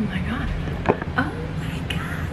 Oh my god,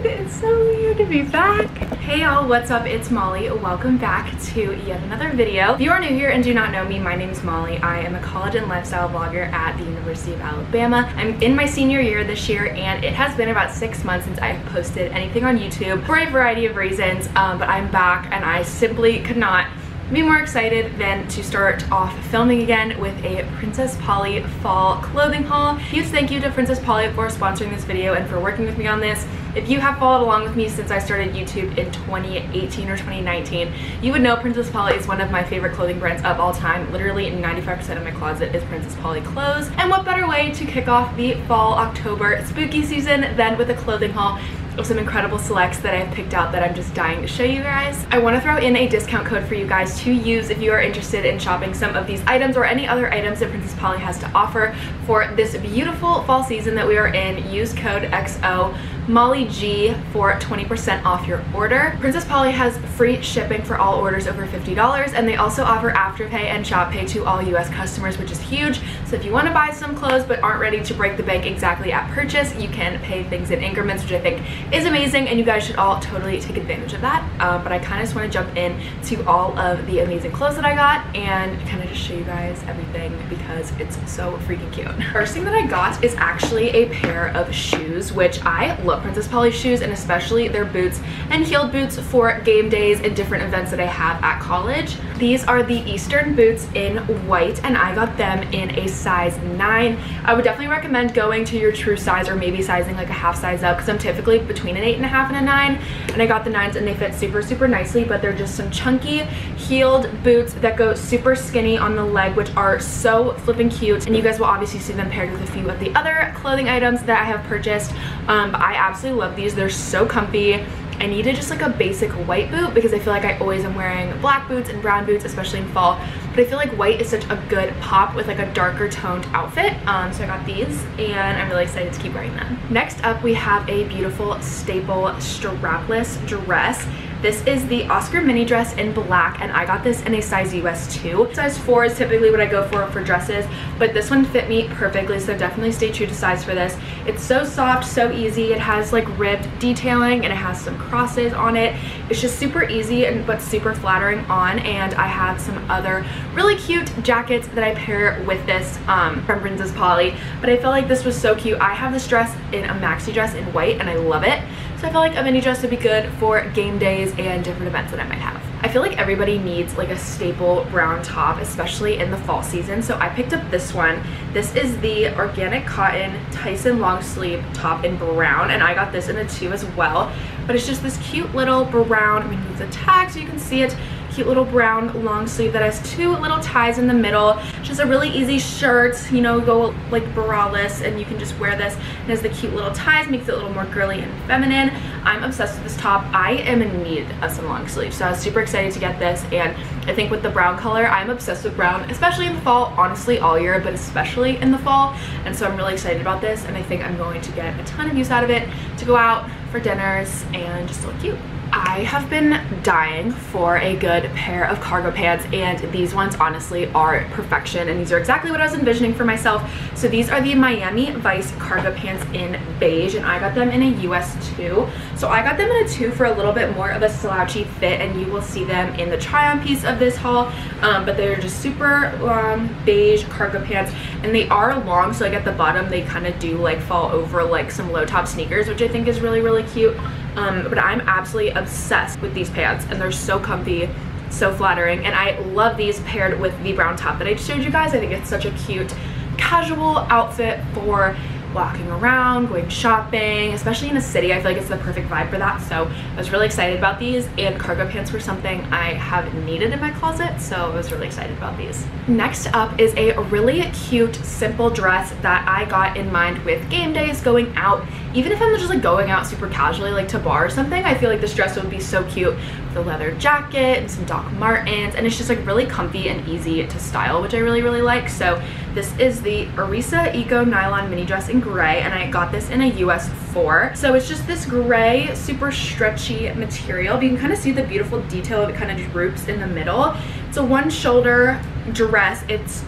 it's so weird to be back. Hey y'all, what's up? It's Molly. Welcome back to yet another video. If you are new here and do not know me, my name is Molly. I am a college and lifestyle blogger at the University of Alabama. I'm in my senior year this year, and it has been about 6 months since I've posted anything on YouTube for a variety of reasons, but I'm back, and I simply could not be more excited than to start off filming again with a Princess Polly fall clothing haul. Huge thank you to Princess Polly for sponsoring this video and for working with me on this. If you have followed along with me since I started YouTube in 2018 or 2019, you would know Princess Polly is one of my favorite clothing brands of all time. Literally 95% of my closet is Princess Polly clothes. And what better way to kick off the fall October spooky season than with a clothing haul of some incredible selects that I've picked out that I'm just dying to show you guys. I want to throw in a discount code for you guys to use if you are interested in shopping some of these items or any other items that Princess Polly has to offer for this beautiful fall season that we are in. Use code XOMollyG for 20% off your order. Princess Polly has free shipping for all orders over $50, and they also offer Afterpay and ShopPay to all US customers, which is huge. So if you want to buy some clothes but aren't ready to break the bank exactly at purchase, you can pay things in increments, which I think is amazing, and you guys should all totally take advantage of that. But I kind of just want to jump in to all of the amazing clothes that I got and kind of just show you guys everything because it's so freaking cute. First thing that I got is actually a pair of shoes, which I love Princess Polly shoes, and especially their boots and heeled boots for game days and different events that I have at college. These are the Eastern boots in white, and I got them in a size 9. I would definitely recommend going to your true size or maybe sizing like a half size up, because I'm typically between an 8.5 and a 9, and I got the 9s and they fit super super nicely, but they're just some chunky heeled boots that go super skinny on the leg, which are so flipping cute, and you guys will obviously see them paired with a few of the other clothing items that I have purchased. But I absolutely love these. They're so comfy. I needed just like a basic white boot because I feel like I always am wearing black boots and brown boots, especially in fall, but I feel like white is such a good pop with like a darker toned outfit. So I got these and I'm really excited to keep wearing them. Next up, we have a beautiful staple strapless dress. This is the Oscar mini dress in black, and I got this in a size US 2. Size 4 is typically what I go for dresses, but this one fit me perfectly, so definitely stay true to size for this. It's so soft, so easy. It has like ribbed detailing and it has some crosses on it. It's just super easy and but super flattering on, and I have some other really cute jackets that I pair with this from Princess Polly, but I felt like this was so cute. I have this dress in a maxi dress in white and I love it, so I feel like a mini dress would be good for game days and different events that I might have. I feel like everybody needs like a staple brown top, especially in the fall season, so I picked up this one. This is the organic cotton Tyson long sleeve top in brown, and I got this in a 2 as well, but it's just this cute little brown, I'm gonna move the tag so you can see it, cute little brown long sleeve that has two little ties in the middle. Just a really easy shirt, you know, go like braless, and you can just wear this. It has the cute little ties, makes it a little more girly and feminine. I'm obsessed with this top. I am in need of some long sleeves, so I was super excited to get this, and I think with the brown color, I'm obsessed with brown, especially in the fall, honestly all year, but especially in the fall, and so I'm really excited about this, and I think I'm going to get a ton of use out of it to go out for dinners and just look cute. I have been dying for a good pair of cargo pants, and these ones honestly are perfection, and these are exactly what I was envisioning for myself. So these are the Miami Vice cargo pants in beige, and I got them in a US 2. So I got them in a 2 for a little bit more of a slouchy fit, and you will see them in the try on piece of this haul, but they're just super long beige cargo pants, and they are long, so like at the bottom they kind of do like fall over like some low top sneakers, which I think is really really cute. But I'm absolutely obsessed with these pants, and they're so comfy, so flattering, and I love these paired with the brown top that I just showed you guys. I think it's such a cute casual outfit for walking around, going shopping, especially in a city. I feel like it's the perfect vibe for that, so I was really excited about these, and cargo pants were something I have needed in my closet, so I was really excited about these. Next up is a really cute simple dress that I got in mind with game days, going out. Even if I'm just like going out super casually like to bar or something, I feel like this dress would be so cute with a leather jacket and some Doc Martens, and it's just like really comfy and easy to style, which I really really like. So this is the Oscar Eco Nylon mini dress in gray, and I got this in a US 4. So it's just this gray, super stretchy material, but you can kind of see the beautiful detail. It kind of droops in the middle. It's a one shoulder dress. It's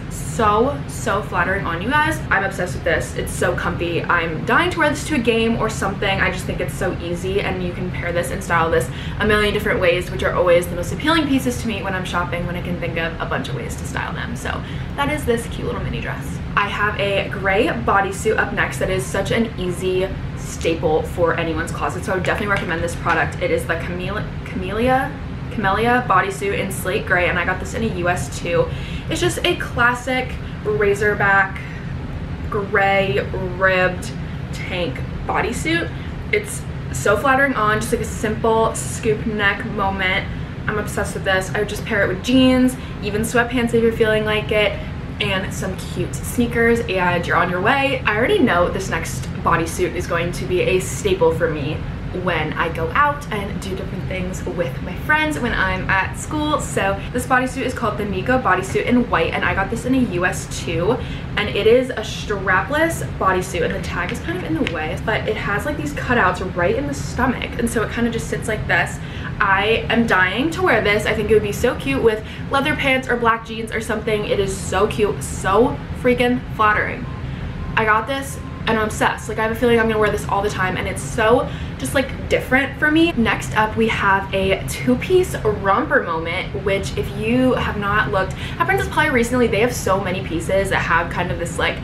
so flattering on you guys. I'm obsessed with this. It's so comfy. I'm dying to wear this to a game or something. I just think it's so easy, and you can pair this and style this a million different ways, which are always the most appealing pieces to me when I'm shopping, when I can think of a bunch of ways to style them. So that is this cute little mini dress. I have a gray bodysuit up next that is such an easy staple for anyone's closet, so I would definitely recommend this product. It is the Camellia bodysuit in slate gray, and I got this in a US too. It's just a classic razorback gray ribbed tank bodysuit. It's so flattering on, just like a simple scoop neck moment. I'm obsessed with this. I would just pair it with jeans, even sweatpants if you're feeling like it, and some cute sneakers, and you're on your way. I already know this next bodysuit is going to be a staple for me when I go out and do different things with my friends when I'm at school. So this bodysuit is called the Niko bodysuit in white, and I got this in a US too, and it is a strapless bodysuit, and the tag is kind of in the way, but it has like these cutouts right in the stomach, and so it kind of just sits like this. I am dying to wear this. I think it would be so cute with leather pants or black jeans or something. It is so cute, so freaking flattering. I got this and I'm obsessed. Like, I have a feeling I'm gonna wear this all the time, and it's so just like different for me. Next up, we have a two-piece romper moment, which if you have not looked at Princess Polly recently, they have so many pieces that have kind of this like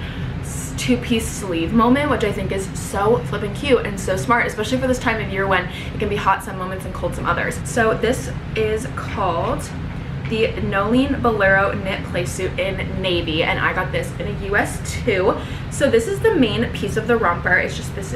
two-piece sleeve moment, which I think is so flipping cute and so smart, especially for this time of year when it can be hot some moments and cold some others. So this is called the Noelene Bolero Knit Playsuit in navy, and I got this in a US too. So this is the main piece of the romper. It's just this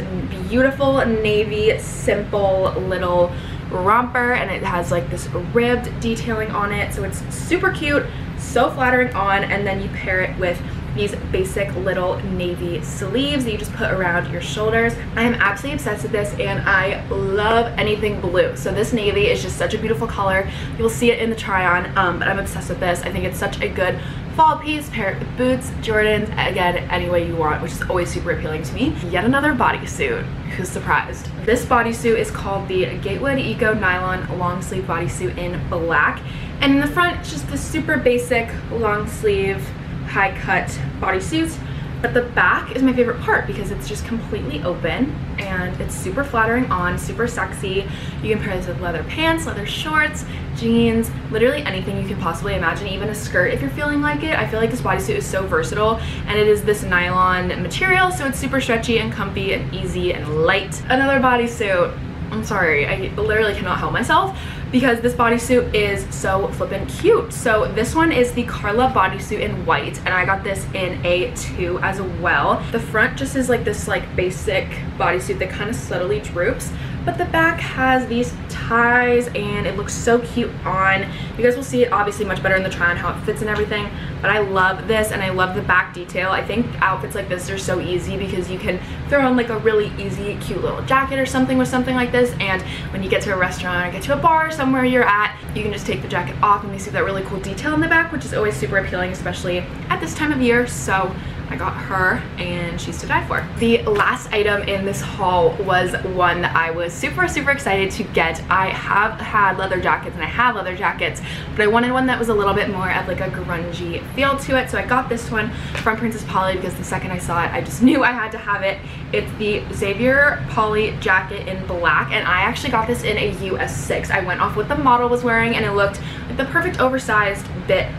beautiful navy, simple little romper, and it has like this ribbed detailing on it, so it's super cute, so flattering on, and then you pair it with these basic little navy sleeves that you just put around your shoulders. I am absolutely obsessed with this, and I love anything blue, so this navy is just such a beautiful color. You'll see it in the try on, but I'm obsessed with this. I think it's such a good fall piece. Pair it with boots, Jordans, again, any way you want, which is always super appealing to me. Yet another bodysuit. Who's surprised? This bodysuit is called the Gatewood Eco Nylon long sleeve bodysuit in black, and in the front it's just the super basic long sleeve high cut bodysuits, but the back is my favorite part because it's just completely open, and it's super flattering on, super sexy. You can pair this with leather pants, leather shorts, jeans, literally anything you can possibly imagine, even a skirt if you're feeling like it. I feel like this bodysuit is so versatile, and it is this nylon material, so it's super stretchy and comfy and easy and light. Another bodysuit. I'm sorry, I literally cannot help myself because this bodysuit is so flippin' cute. So this one is the Karlah bodysuit in white, and I got this in A2 as well. The front just is like this like basic bodysuit that kind of subtly droops, but the back has these ties, and it looks so cute on. You guys will see it obviously much better in the try on how it fits and everything, but I love this, and I love the back detail. I think outfits like this are so easy because you can throw on like a really easy cute little jacket or something with something like this, and when you get to a restaurant or get to a bar or somewhere you're at, you can just take the jacket off and you see that really cool detail in the back, which is always super appealing, especially at this time of year. So I got her, and she's to die for. The last item in this haul was one that I was super excited to get. I have had leather jackets, and I have leather jackets, but I wanted one that was a little bit more of like a grungy feel to it, so I got this one from Princess Polly because the second I saw it I just knew I had to have it. It's the Xavier PU jacket in black, and I actually got this in a US 6. I went off what the model was wearing, and it looked like the perfect oversized bit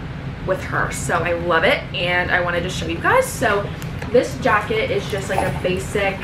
with her, so I love it, and I wanted to show you guys. So this jacket is just like a basic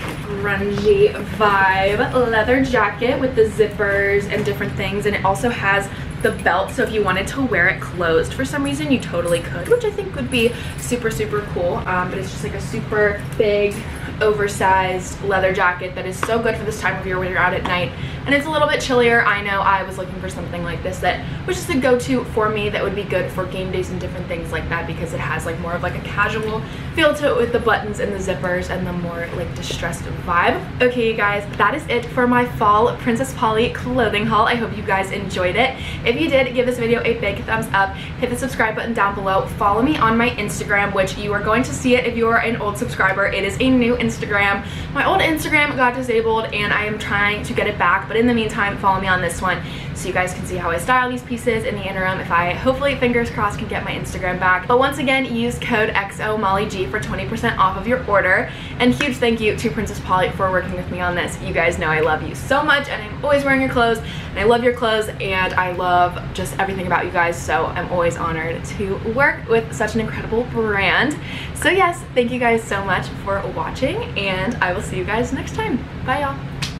grungy vibe leather jacket with the zippers and different things, and it also has the belt, so if you wanted to wear it closed for some reason you totally could, which I think would be super cool. But it's just like a super big oversized leather jacket that is so good for this time of year when you're out at night and it's a little bit chillier. I know I was looking for something like this that was just a go-to for me, that would be good for game days and different things like that, because it has like more of like a casual feel to it with the buttons and the zippers and the more like distressed vibe. Okay, you guys, that is it for my fall Princess Polly clothing haul. I hope you guys enjoyed it. If you did, give this video a big thumbs up, hit the subscribe button down below, follow me on my Instagram, which you are going to see it if you are an old subscriber. It is a new Instagram. My old Instagram got disabled and I am trying to get it back, but But in the meantime, follow me on this one so you guys can see how I style these pieces. In the interim, if I, hopefully, fingers crossed, can get my Instagram back. But once again, use code XOMollyG for 20% off of your order. And huge thank you to Princess Polly for working with me on this. You guys know I love you so much, and I'm always wearing your clothes, and I love your clothes, and I love just everything about you guys, so I'm always honored to work with such an incredible brand. So yes, thank you guys so much for watching, and I will see you guys next time. Bye, y'all.